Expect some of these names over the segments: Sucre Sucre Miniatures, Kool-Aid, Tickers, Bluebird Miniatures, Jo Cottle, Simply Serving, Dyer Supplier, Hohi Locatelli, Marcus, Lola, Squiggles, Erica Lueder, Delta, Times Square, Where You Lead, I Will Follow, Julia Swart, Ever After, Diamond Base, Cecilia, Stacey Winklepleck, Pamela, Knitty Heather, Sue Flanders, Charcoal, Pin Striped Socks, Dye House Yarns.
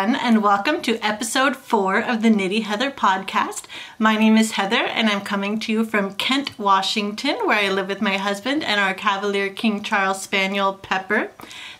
everyone, and welcome to episode 4 of the Knitty Heather podcast. My name is Heather, and I'm coming to you from Kent, Washington, where I live with my husband and our Cavalier King Charles Spaniel, Pepper.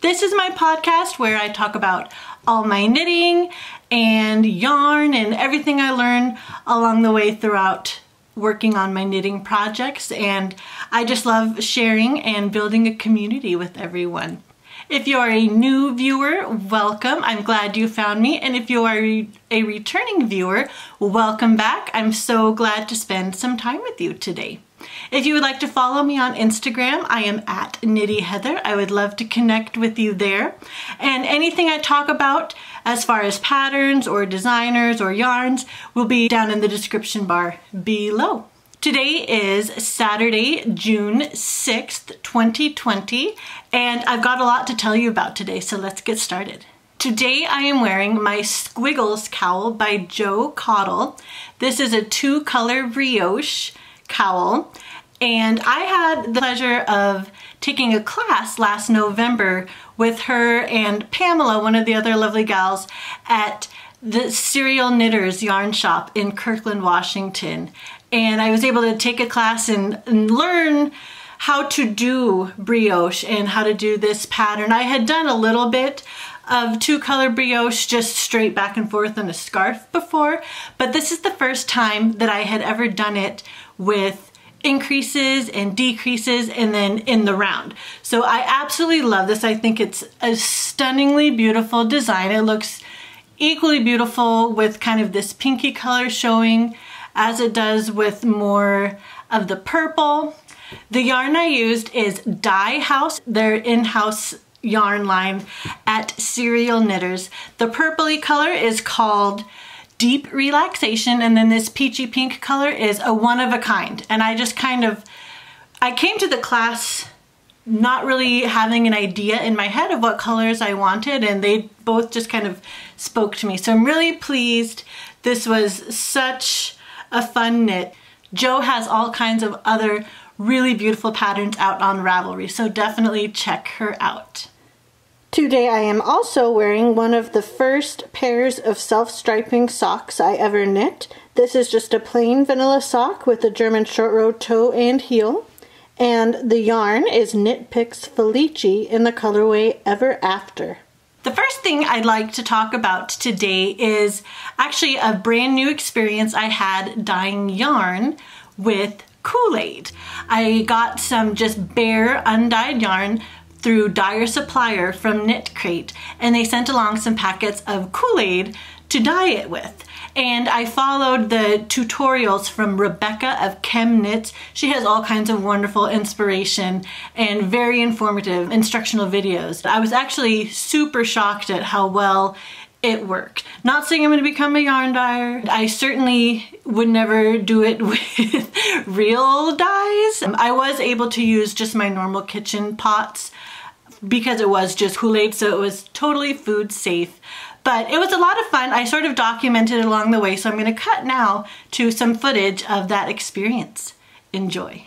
This is my podcast where I talk about all my knitting and yarn and everything I learn along the way throughout working on my knitting projects, and I just love sharing and building a community with everyone. If you are a new viewer, welcome. I'm glad you found me. And if you are a returning viewer, welcome back. I'm so glad to spend some time with you today. If you would like to follow me on Instagram, I am at Knitty Heather. I would love to connect with you there. And anything I talk about as far as patterns or designers or yarns will be down in the description bar below. Today is Saturday, June 6th, 2020, and I've got a lot to tell you about today, so let's get started. Today I am wearing my Squiggles cowl by Jo Cottle. This is a 2-color brioche cowl, and I had the pleasure of taking a class last November with her and Pamela, one of the other lovely gals, at the Serial Knitters yarn shop in Kirkland, Washington. And I was able to take a class and learn how to do brioche and how to do this pattern. I had done a little bit of 2-color brioche, just straight back and forth on a scarf before, but this is the first time that I had ever done it with increases and decreases and then in the round. So I absolutely love this. I think it's a stunningly beautiful design. It looks equally beautiful with kind of this pinky color showing as it does with more of the purple. The yarn I used is Dye House, their in-house yarn line at Serial Knitters. The purpley color is called Deep Relaxation, and then this peachy pink color is a one-of-a-kind. And I just kind of, I came to the class not really having an idea in my head of what colors I wanted, and they both just kind of spoke to me. So I'm really pleased. This was such a fun knit. Jo has all kinds of other really beautiful patterns out on Ravelry, so definitely check her out. Today I am also wearing one of the first pairs of self-striping socks I ever knit. This is just a plain vanilla sock with a German short row toe and heel, and the yarn is Knit Picks Felici in the colorway Ever After. The first thing I'd like to talk about today is actually a brand new experience I had dyeing yarn with Kool-Aid. I got some just bare undyed yarn through Dyer Supplier from Knit Crate, and they sent along some packets of Kool-Aid to dye it with. And I followed the tutorials from Rebecca of ChemKnits. She has all kinds of wonderful inspiration and very informative instructional videos. I was actually super shocked at how well it worked. Not saying I'm going to become a yarn dyer. I certainly would never do it with real dyes. I was able to use just my normal kitchen pots because it was just Kool-Aid, so it was totally food safe. But it was a lot of fun. I sort of documented it along the way, so I'm going to cut now to some footage of that experience. Enjoy.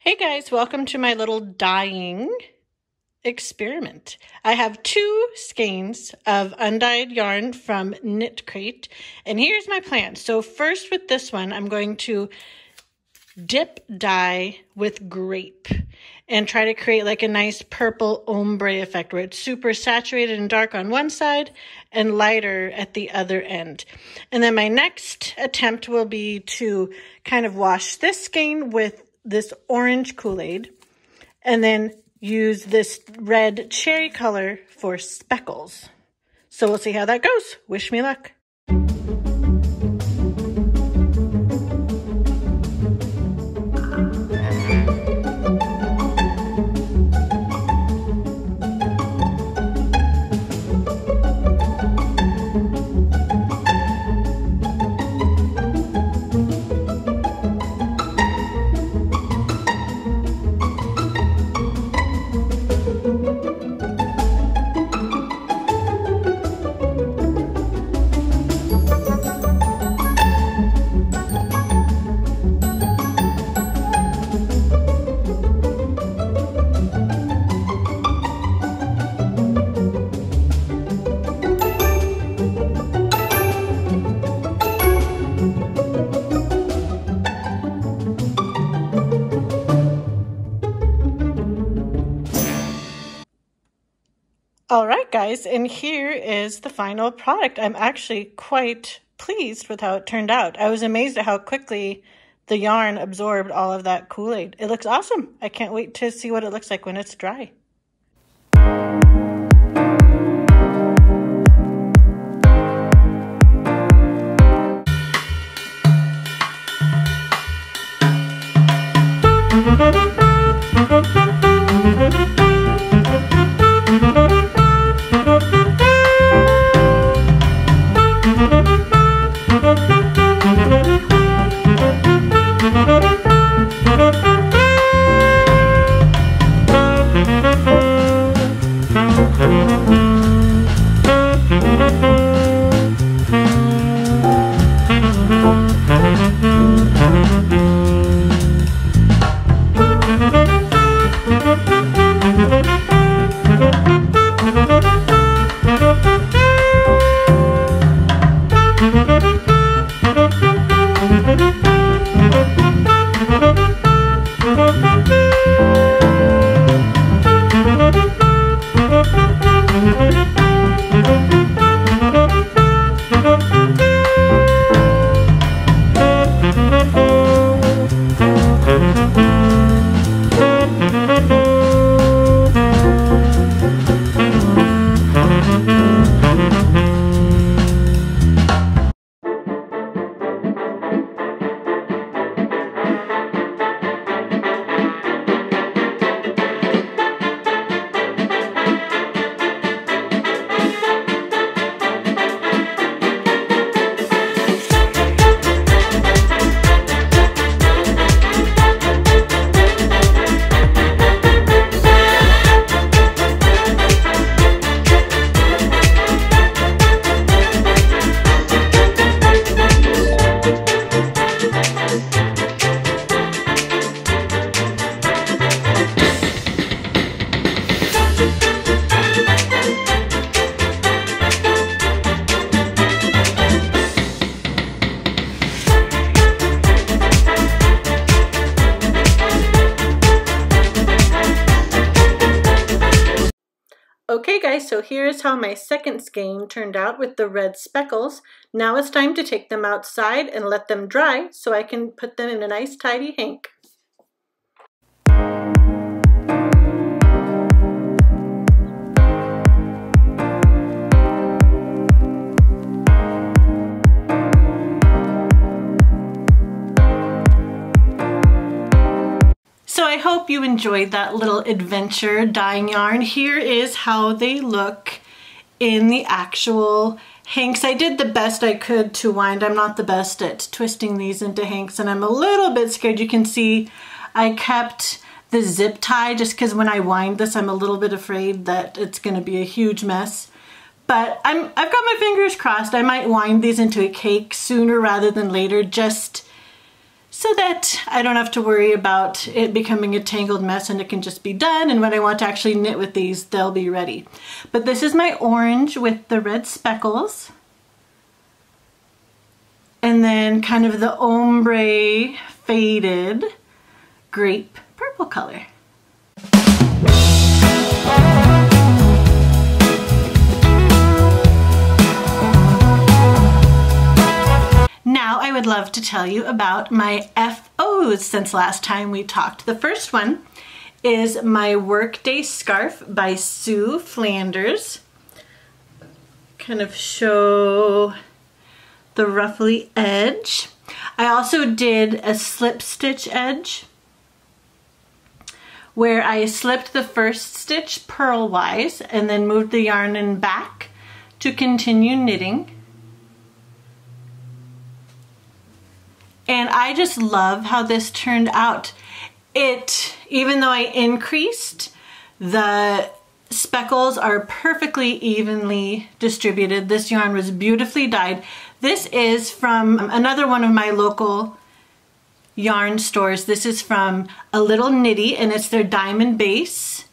Hey guys, welcome to my little dyeing experiment. I have 2 skeins of undyed yarn from Knit Crate, and here's my plan. So first with this one, I'm going to dip dye with grape and try to create like a nice purple ombre effect where it's super saturated and dark on one side and lighter at the other end. And then my next attempt will be to kind of wash this skein with this orange Kool-Aid and then use this red cherry color for speckles. So we'll see how that goes. Wish me luck. All right, guys, and here is the final product. I'm actually quite pleased with how it turned out. I was amazed at how quickly the yarn absorbed all of that Kool-Aid. It looks awesome. I can't wait to see what it looks like when it's dry. Okay guys, so here's how my second skein turned out with the red speckles. Now it's time to take them outside and let them dry so I can put them in a nice tidy hank. So I hope you enjoyed that little adventure dyeing yarn. Here is how they look in the actual hanks. I did the best I could to wind. I'm not the best at twisting these into hanks and I'm a little bit scared. You can see I kept the zip tie just because when I wind this, I'm a little bit afraid that it's gonna be a huge mess. But I've got my fingers crossed. I might wind these into a cake sooner rather than later, just so that I don't have to worry about it becoming a tangled mess and it can just be done. And when I want to actually knit with these, they'll be ready. But this is my orange with the red speckles. And then kind of the ombre faded grape purple color. Now I would love to tell you about my FOs since last time we talked. The first one is my Workday Scarf by Sue Flanders. Kind of show the ruffly edge. I also did a slip stitch edge where I slipped the first stitch purlwise and then moved the yarn in back to continue knitting. And I just love how this turned out. Even though I increased, the speckles are perfectly evenly distributed. This yarn was beautifully dyed. This is from another one of my local yarn stores. This is from A Little Knitty and it's their Diamond Base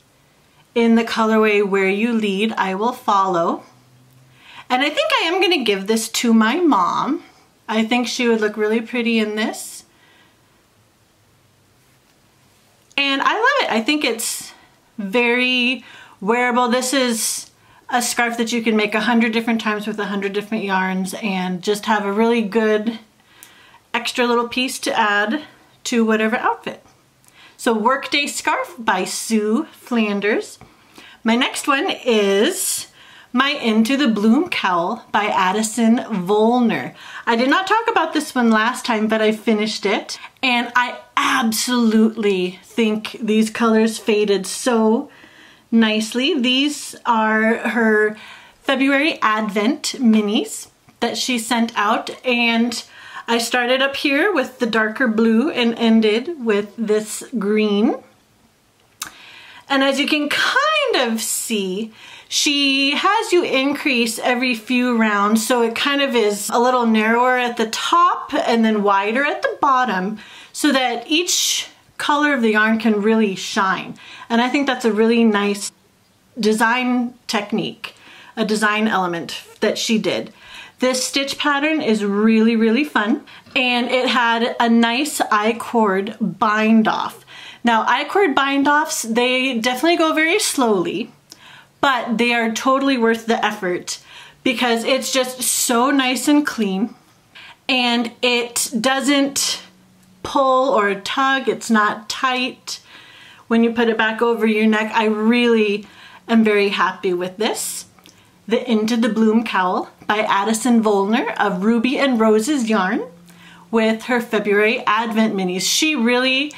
in the colorway Where You Lead, I Will Follow. And I think I am gonna give this to my mom. I think she would look really pretty in this. And I love it. I think it's very wearable. This is a scarf that you can make 100 different times with 100 different yarns and just have a really good extra little piece to add to whatever outfit. So Workday Scarf by Sue Flanders. My next one is my Into the Bloom Cowl by Addison Volner. I did not talk about this one last time, but I finished it and I absolutely think these colors faded so nicely. These are her February Advent minis that she sent out, and I started up here with the darker blue and ended with this green. And as you can kind of see, she has you increase every few rounds, so it kind of is a little narrower at the top and then wider at the bottom, so that each color of the yarn can really shine. And I think that's a really nice design technique, a design element that she did. This stitch pattern is really, really fun, and it had a nice I-cord bind off. Now, I-cord bind offs, they definitely go very slowly, but they are totally worth the effort because it's just so nice and clean, and it doesn't pull or tug. It's not tight when you put it back over your neck. I really am very happy with this. The Into the Bloom Cowl by Addison Volner of Ruby and Rose's Yarn with her February Advent minis. She really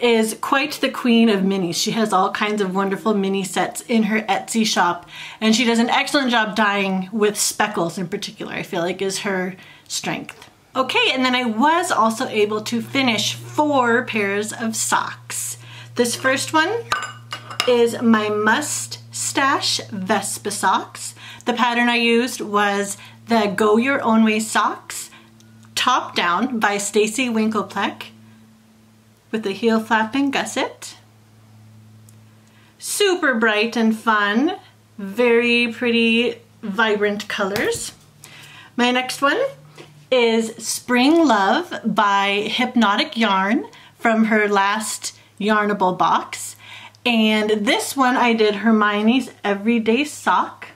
is quite the queen of minis. She has all kinds of wonderful mini sets in her Etsy shop, and she does an excellent job dyeing with speckles in particular, I feel like is her strength. Okay, and then I was also able to finish 4 pairs of socks. This first one is my Mustache Vespa socks. The pattern I used was the Go Your Own Way socks, top down, by Stacey Winklepleck, with the heel flap and gusset. Super bright and fun, very pretty, vibrant colors. My next one is Spring Love by Hypnotic Yarn from her last Yarnable box. And this one I did Hermione's Everyday Sock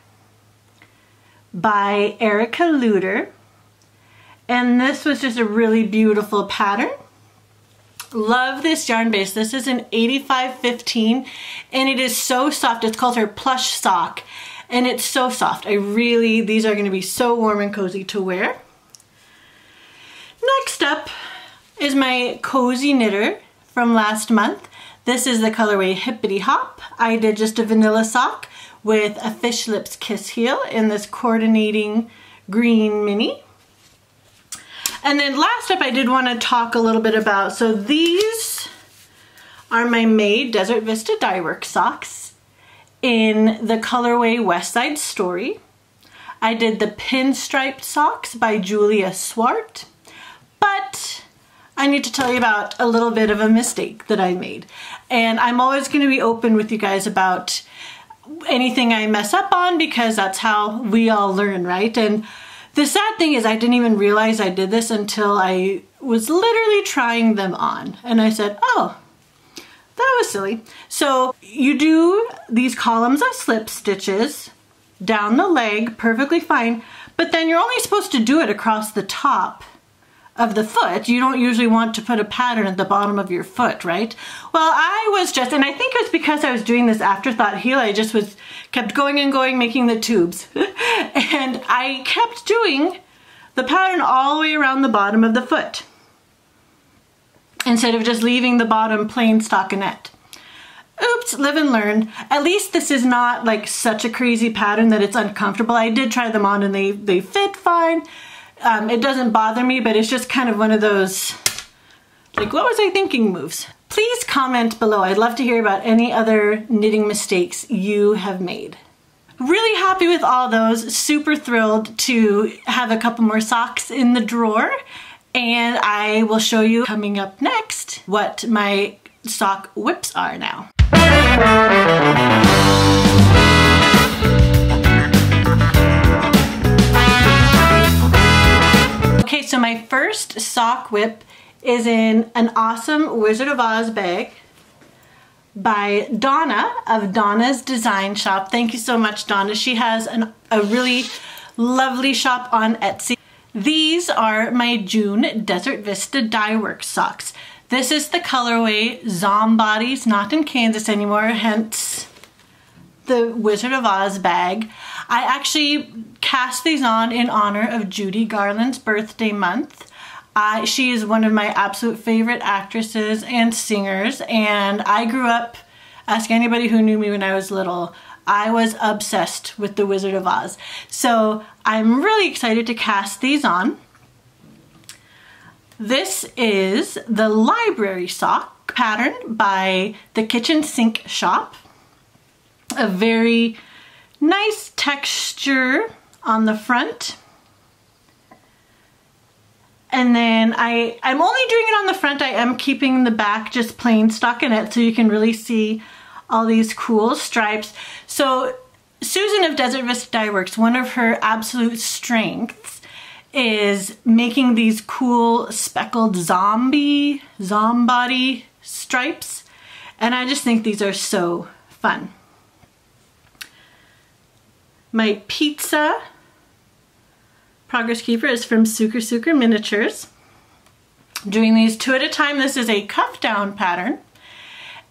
by Erica Luder. And this was just a really beautiful pattern. Love this yarn base. This is an 8515 and it is so soft. It's called her Plush Sock and it's so soft. These are going to be so warm and cozy to wear. Next up is my Cozy Knitter from last month. This is the colorway Hippity Hop. I did just a vanilla sock with a Fish Lips Kiss heel in this coordinating green mini. And then last up, I did want to talk a little bit about, so these are my May Desert Vista Dyeworks socks in the colorway West Side Story. I did the Pinstriped Socks by Julia Swart. But I need to tell you about a little bit of a mistake that I made. And I'm always going to be open with you guys about anything I mess up on because that's how we all learn, right? And the sad thing is I didn't even realize I did this until I was literally trying them on. And I said, oh, that was silly. So you do these columns of slip stitches down the leg, perfectly fine, but then you're only supposed to do it across the top of the foot. You don't usually want to put a pattern at the bottom of your foot, right? Well, I was just, and I think it was because I was doing this afterthought heel, I just was kept going and going, making the tubes. And I kept doing the pattern all the way around the bottom of the foot instead of just leaving the bottom plain stockinette. Oops, live and learn. At least this is not like such a crazy pattern that it's uncomfortable. I did try them on and they fit fine. It doesn't bother me, but it's just kind of one of those, like, what was I thinking moves? Please comment below. I'd love to hear about any other knitting mistakes you have made. Really happy with all those. Super thrilled to have a couple more socks in the drawer. And I will show you coming up next what my sock whips are now. Okay, so my first sock whip is in an awesome Wizard of Oz bag by Donna of Donna's Design Shop. Thank you so much, Donna. She has a really lovely shop on Etsy. These are my June Desert Vista Dyeworks socks. This is the colorway Zombodies, not in Kansas anymore, hence the Wizard of Oz bag. I actually cast these on in honor of Judy Garland's birthday month. She is one of my absolute favorite actresses and singers, and I grew up, ask anybody who knew me when I was little, I was obsessed with the Wizard of Oz. So I'm really excited to cast these on. This is the Library Sock pattern by The Kitchen Sink Shop. A very nice texture on the front. And then I'm only doing it on the front. I am keeping the back just plain stockinette so you can really see all these cool stripes. So Susan of Desert Vista Dyeworks, one of her absolute strengths is making these cool speckled zombody stripes, and I just think these are so fun. My pizza progress keeper is from Suker Miniatures. I'm doing these two at a time. This is a cuff down pattern,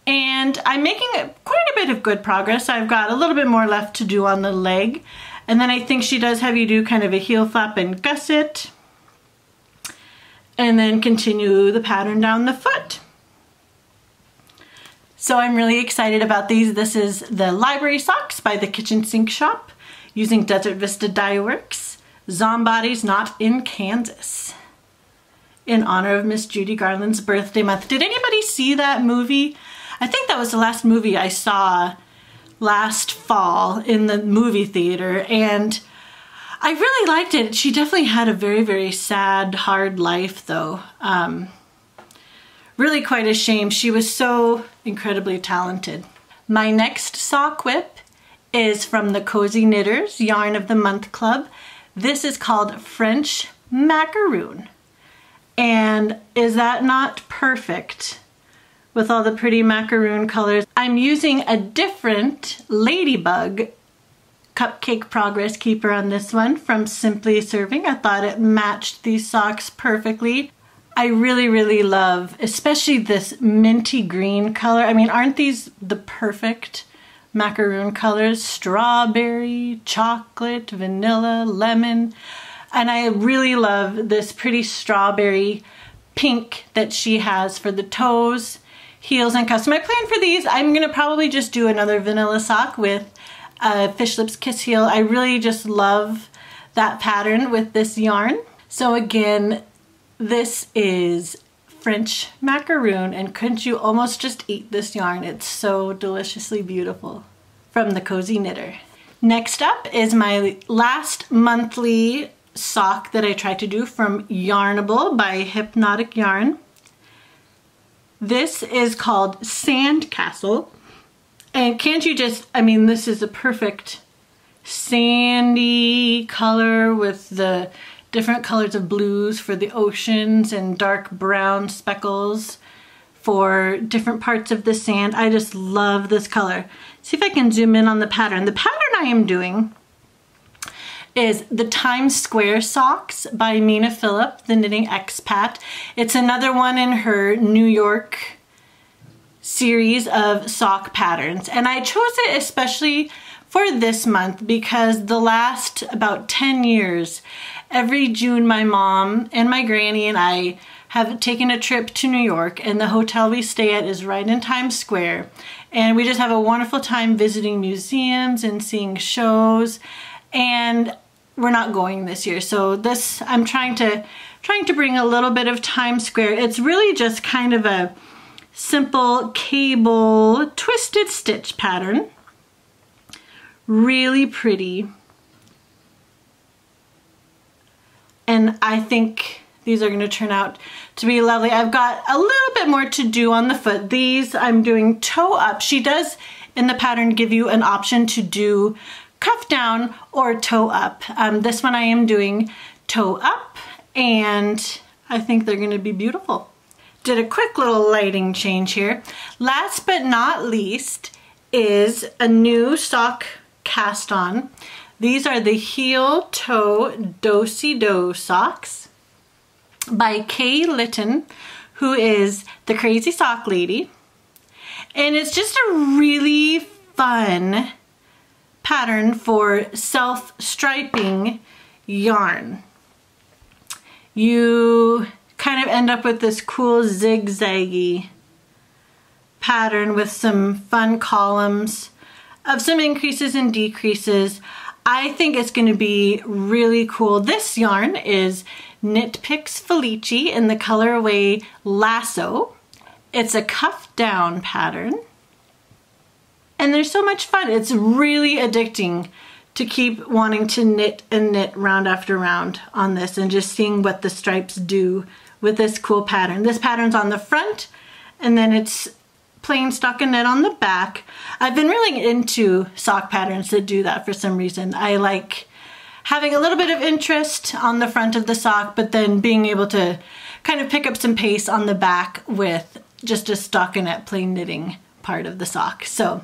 and I'm making quite a bit of good progress. I've got a little bit more left to do on the leg. And then I think she does have you do kind of a heel flap and gusset, and then continue the pattern down the foot. So I'm really excited about these. This is the Library Socks by The Kitchen Sink Shop, using Desert Vista Dyeworks, Zombodies, not in Kansas, in honor of Miss Judy Garland's birthday month. Did anybody see that movie? I think that was the last movie I saw last fall in the movie theater, and I really liked it. She definitely had a very, very sad, hard life though. Really quite a shame. She was so incredibly talented. My next sock whip is from the Cozy Knitters Yarn of the Month Club. This is called French Macaroon. And is that not perfect? With all the pretty macaroon colors. I'm using a different Ladybug Cupcake Progress Keeper on this one from Simply Serving. I thought it matched these socks perfectly. I really, really love, especially this minty green color. I mean, aren't these the perfect macaroon colors? Strawberry, chocolate, vanilla, lemon. And I really love this pretty strawberry pink that she has for the toes, heels, and cuffs. My plan for these, I'm gonna probably just do another vanilla sock with a Fish Lips Kiss heel. I really just love that pattern with this yarn. So again, this is French Macaroon, and couldn't you almost just eat this yarn? It's so deliciously beautiful, from the Cozy Knitter. Next up is my last monthly sock that I tried to do from Yarnable by Hypnotic Yarn. This is called Sandcastle, and can't you just, I mean, this is a perfect sandy color with the different colors of blues for the oceans and dark brown speckles for different parts of the sand. I just love this color. See if I can zoom in on the pattern. The pattern I am doing is the Times Square Socks by Mina Phillip, the Knitting Expat. It's another one in her New York series of sock patterns. And I chose it especially for this month because the last about 10 years, every June my mom and my granny and I have taken a trip to New York, and the hotel we stay at is right in Times Square. And we just have a wonderful time visiting museums and seeing shows. And we're not going this year, so this I'm trying to bring a little bit of Times Square. It's really just kind of a simple cable twisted stitch pattern. Really pretty. And I think these are going to turn out to be lovely. I've got a little bit more to do on the foot. These I'm doing toe up. She does in the pattern give you an option to do cuff down or toe up. This one I am doing toe up, and I think they're going to be beautiful. did a quick little lighting change here. Last but not least is a new sock cast on. These are the heel toe do-si-do socks by Kay Litton, who is the Crazy Sock Lady. And it's just a really fun pattern for self-striping yarn. You kind of end up with this cool zigzaggy pattern with some fun columns of some increases and decreases. I think it's going to be really cool. This yarn is Knit Picks Felici in the colorway Lasso. It's a cuff down pattern. And there's so much fun. It's really addicting to keep wanting to knit and knit round after round on this and just seeing what the stripes do with this cool pattern. This pattern's on the front and then it's plain stockinette on the back. I've been really into sock patterns that do that for some reason. I like having a little bit of interest on the front of the sock, but then being able to kind of pick up some pace on the back with just a stockinette plain knitting part of the sock. So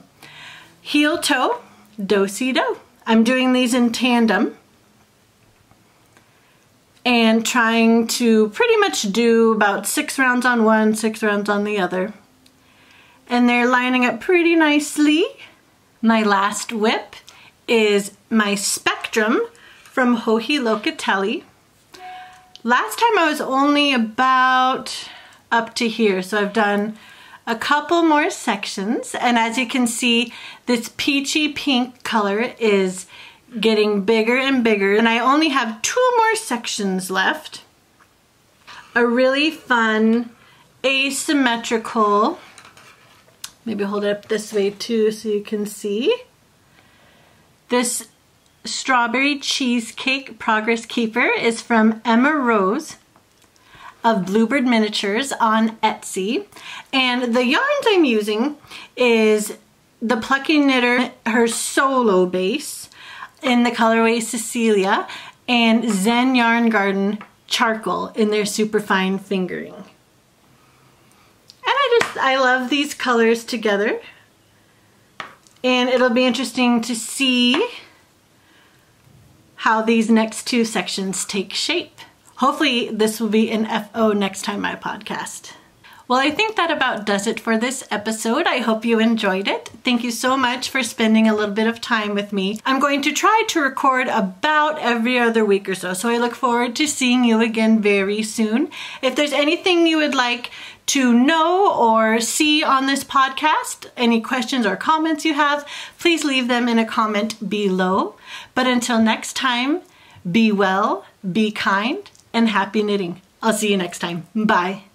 heel toe, do-si-do. I'm doing these in tandem and trying to pretty much do about 6 rounds on one, 6 rounds on the other. And they're lining up pretty nicely. My last whip is my Spectrum from Hohi Locatelli. Last time I was only about up to here, so I've done a couple more sections, and as you can see, this peachy pink color is getting bigger and bigger, and I only have 2 more sections left. A really fun asymmetrical, maybe hold it up this way too so you can see, this Strawberry Cheesecake Progress Keeper is from Emma Rose of Bluebird Miniatures on Etsy. And the yarns I'm using is the Plucky Knitter, her Solo Base in the colorway Cecilia, and Zen Yarn Garden Charcoal in their Superfine Fingering. And I love these colors together. And it'll be interesting to see how these next 2 sections take shape. Hopefully this will be an FO next time I podcast. Well, I think that about does it for this episode. I hope you enjoyed it. Thank you so much for spending a little bit of time with me. I'm going to try to record about every other week or so, so I look forward to seeing you again very soon. If there's anything you would like to know or see on this podcast, any questions or comments you have, please leave them in a comment below. But until next time, be well, be kind, and happy knitting. I'll see you next time. Bye.